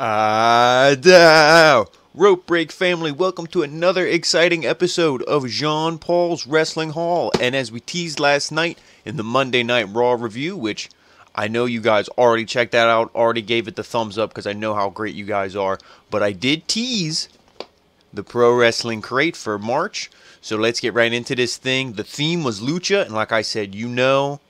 Rope Break family, welcome to another exciting episode of Jean Paul's Wrestling Hall. And as we teased last night in the Monday Night Raw review, which I know you guys already checked that out, already gave it the thumbs up because I know how great you guys are, but I did tease the Pro Wrestling Crate for March. So let's get right into this thing. The theme was Lucha, and like I said, you know,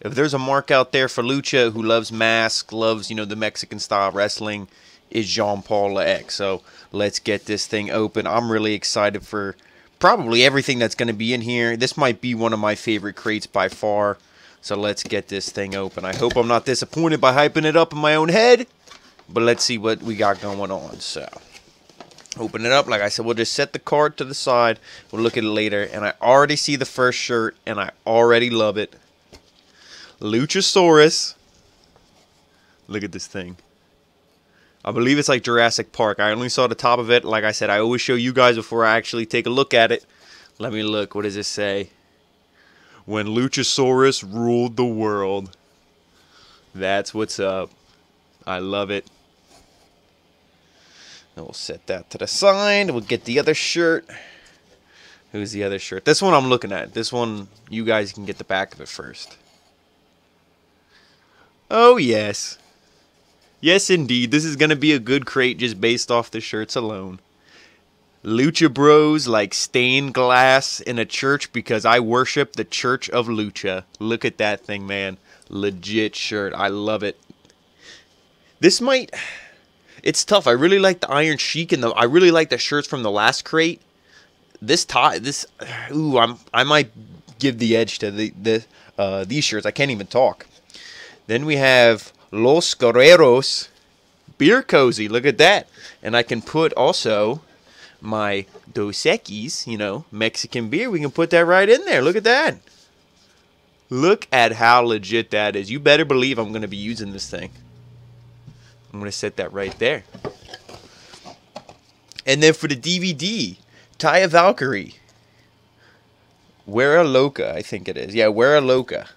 if there's a mark out there for Lucha who loves masks, loves, you know, the Mexican style wrestling, is Jean Paul LeX. So let's get this thing open. I'm really excited for probably everything that's going to be in here. This might be one of my favorite crates by far. So let's get this thing open. I hope I'm not disappointed by hyping it up in my own head, but let's see what we got going on. So open it up. Like I said, we'll just set the card to the side. We'll look at it later. And I already see the first shirt, and I already love it. Luchasaurus. Look at this thing. I believe it's like Jurassic Park. I only saw the top of it. Like I said, I always show you guys before I actually take a look at it. Let me look. What does this say? When Luchasaurus ruled the world. That's what's up. I love it. And we'll set that to the side. We'll get the other shirt. Who's the other shirt? This one I'm looking at. This one, you guys can get the back of it first. Oh, yes. Yes, indeed. This is going to be a good crate just based off the shirts alone. Lucha Bros like stained glass in a church because I worship the Church of Lucha. Look at that thing, man. Legit shirt. I love it. This might... It's tough. I really like the Iron Sheik and I really like the shirts from the last crate. Ooh, I might give the edge to these shirts. I can't even talk. Then we have Los Guerreros Beer Cozy. Look at that. And I can put also my Dos Equis, you know, Mexican beer. We can put that right in there. Look at that. Look at how legit that is. You better believe I'm going to be using this thing. I'm going to set that right there. And then for the DVD, Taya Valkyrie. Wera Loca, I think it is. Yeah, Wera Loca.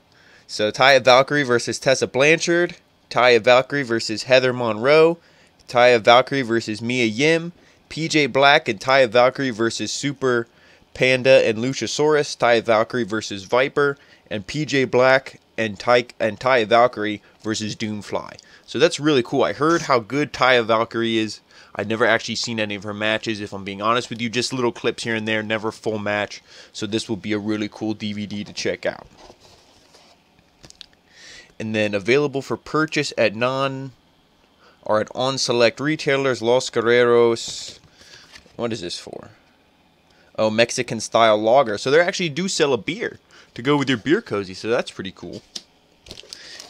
So Taya Valkyrie versus Tessa Blanchard, Taya Valkyrie versus Heather Monroe, Taya Valkyrie versus Mia Yim, P.J. Black and Taya Valkyrie versus Super Panda and Luchasaurus, Taya Valkyrie versus Viper, and P.J. Black and Taya Valkyrie versus Doomfly. So that's really cool. I heard how good Taya Valkyrie is. I've never actually seen any of her matches, if I'm being honest with you. Just little clips here and there, never full match. So this will be a really cool DVD to check out. And then available for purchase at on select retailers. Los Guerreros. What is this for? Oh, Mexican style lager. So they actually do sell a beer to go with your beer cozy. So that's pretty cool.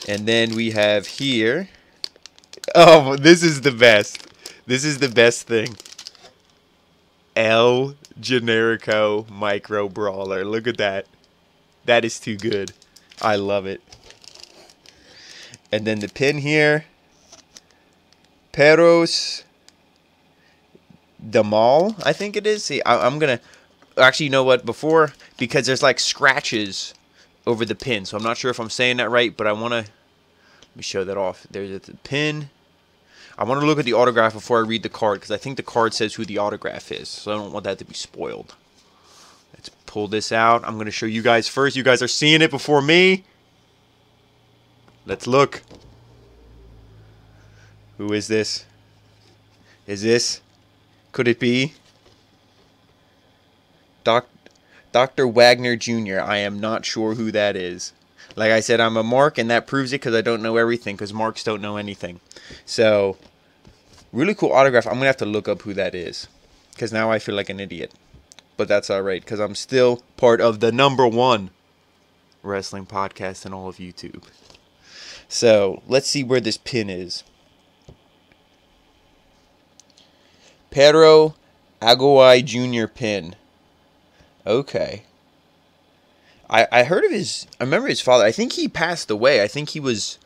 And then we have here. Oh, this is the best. This is the best thing. El Generico Micro Brawler. Look at that. That is too good. I love it. And then the pin here, Perros de Mal, I think it is. See, I'm going to, actually, you know what, before, because there's like scratches over the pin, so I'm not sure if I'm saying that right, but I want to, let me show that off. There's the pin. I want to look at the autograph before I read the card, because I think the card says who the autograph is, so I don't want that to be spoiled. Let's pull this out. I'm going to show you guys first. You guys are seeing it before me. Let's look. Who is this? Is this? Could it be? Dr. Wagner Jr. I am not sure who that is. Like I said, I'm a mark, and that proves it because I don't know everything, because marks don't know anything. So, really cool autograph. I'm going to have to look up who that is because now I feel like an idiot. But that's all right because I'm still part of the #1 wrestling podcast in all of YouTube. So, let's see where this pin is. Perro Aguayo Jr. pin. Okay. I heard of his... I remember his father. I think he passed away. I think he was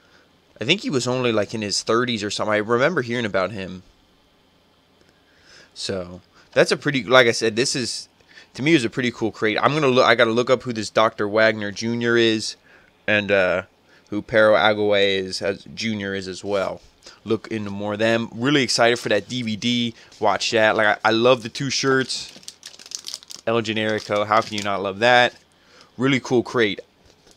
only like in his 30s or something. I remember hearing about him. So, that's a pretty... Like I said, this is... To me, it was a pretty cool crate. I gotta look up who this Dr. Wagner Jr. is. And, who Perro Aguayo Jr. is as well. look into more of them. Really excited for that DVD. Watch that. Like I love the two shirts. El Generico. How can you not love that? Really cool crate.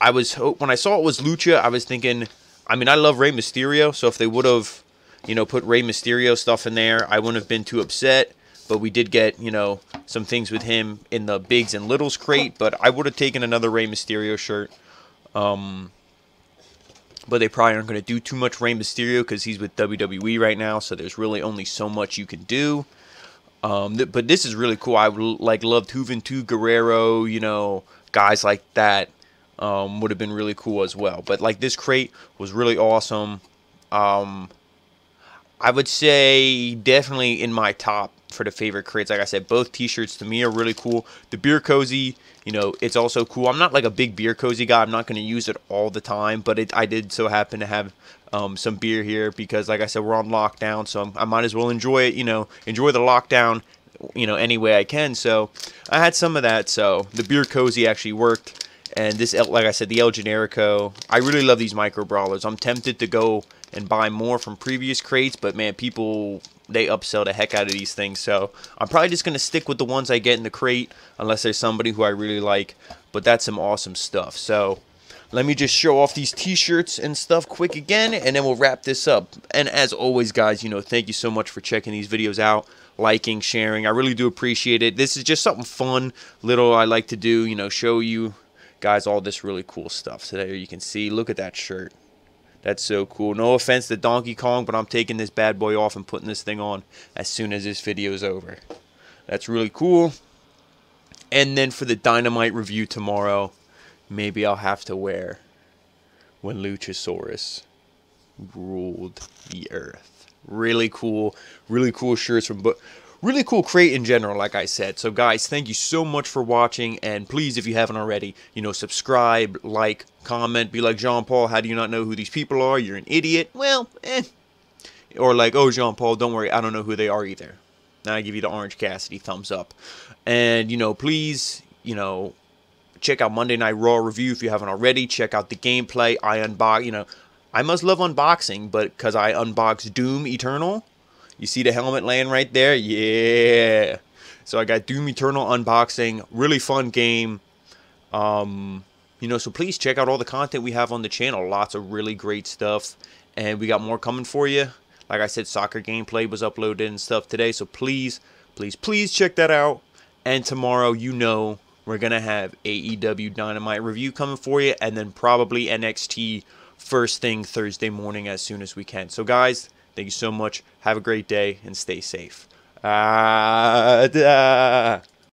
I was when I saw it was Lucha, I was thinking, I mean, I love Rey Mysterio, so if they would have, you know, put Rey Mysterio stuff in there, I wouldn't have been too upset. But we did get, you know, some things with him in the Bigs and Littles crate. But I would have taken another Rey Mysterio shirt. But they probably aren't going to do too much Rey Mysterio because he's with WWE right now. So there's really only so much you can do. But this is really cool. I loved Juventud Guerrero, you know, guys like that would have been really cool as well. But, like, this crate was really awesome. I would say definitely in my top for the favorite crates. Like I said, both t-shirts to me are really cool. The beer cozy, you know, it's also cool. I'm not like a big beer cozy guy. I'm not going to use it all the time, but I did so happen to have some beer here because, like I said, we're on lockdown, so I might as well enjoy it, you know, enjoy the lockdown, you know, any way I can. So I had some of that, so the beer cozy actually worked. And this, like I said, the El Generico. I really love these micro brawlers. I'm tempted to go and buy more from previous crates, but man, people, they upsell the heck out of these things. So I'm probably just going to stick with the ones I get in the crate, unless there's somebody who I really like. But that's some awesome stuff. So let me just show off these t-shirts and stuff quick again, and then we'll wrap this up. And as always, guys, you know, thank you so much for checking these videos out, liking, sharing. I really do appreciate it. This is just something fun, little I like to do, you know, show you guys all this really cool stuff. So there you can see, look at that shirt. That's so cool. No offense to Donkey Kong, but I'm taking this bad boy off and putting this thing on as soon as this video is over. That's really cool. And then for the Dynamite review tomorrow, maybe I'll have to wear when Luchasaurus ruled the earth. Really cool shirts from both. Really cool crate in general, like I said. So, guys, thank you so much for watching. And please, if you haven't already, you know, subscribe, like, comment. Be like, Jean Paul, how do you not know who these people are? You're an idiot. Well, eh. Or like, oh, Jean Paul, don't worry. I don't know who they are either. Now I give you the Orange Cassidy thumbs up. And, you know, please, you know, check out Monday Night Raw review if you haven't already. Check out the gameplay. I unbox, you know, I must love unboxing, but because I unboxed Doom Eternal. You see the helmet laying right there? Yeah. So I got Doom Eternal unboxing. Really fun game. You know, so please check out all the content we have on the channel. Lots of really great stuff. And we got more coming for you. Like I said, soccer gameplay was uploaded and stuff today. So please, please, please check that out. And tomorrow, you know, we're going to have AEW Dynamite review coming for you. And then probably NXT first thing Thursday morning as soon as we can. So, guys, thank you so much. Have a great day and stay safe.